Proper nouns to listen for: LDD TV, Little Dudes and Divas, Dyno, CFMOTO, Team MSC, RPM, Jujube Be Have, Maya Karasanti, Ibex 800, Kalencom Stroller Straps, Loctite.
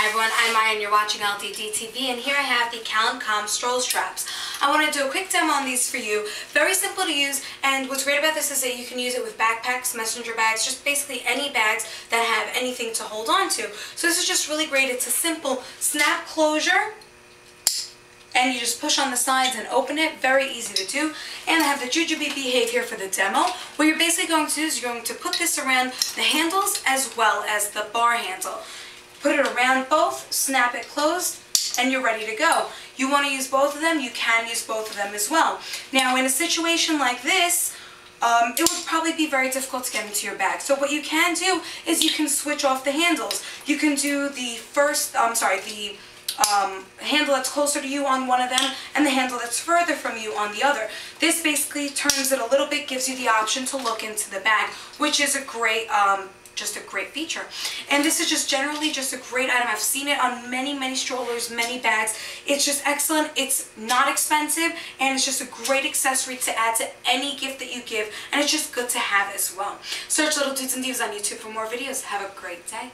Hi everyone, I'm Maya and you're watching LDD TV, and here I have the Kalencom Stroller Straps. I want to do a quick demo on these for you. Very simple to use, and what's great about this is that you can use it with backpacks, messenger bags, just basically any bags that have anything to hold on to. So this is just really great. It's a simple snap closure, and you just push on the sides and open it. Very easy to do. And I have the Jujube Be Have here for the demo. What you're basically going to do is you're going to put this around the handles as well as the bar handle. Put it around both, snap it closed, and you're ready to go. You want to use both of them, you can use both of them as well. Now in a situation like this, it would probably be very difficult to get into your bag. So what you can do is you can switch off the handles. You can do the handle that's closer to you on one of them and the handle that's further from you on the other. This basically turns it a little bit, gives you the option to look into the bag, which is a great just a great feature. And this is just generally just a great item. I've seen it on many strollers, many bags. It's just excellent. It's not expensive, and it's just a great accessory to add to any gift that you give, and it's just good to have as well. Search Little Dudes and Divas on YouTube for more videos. Have a great day.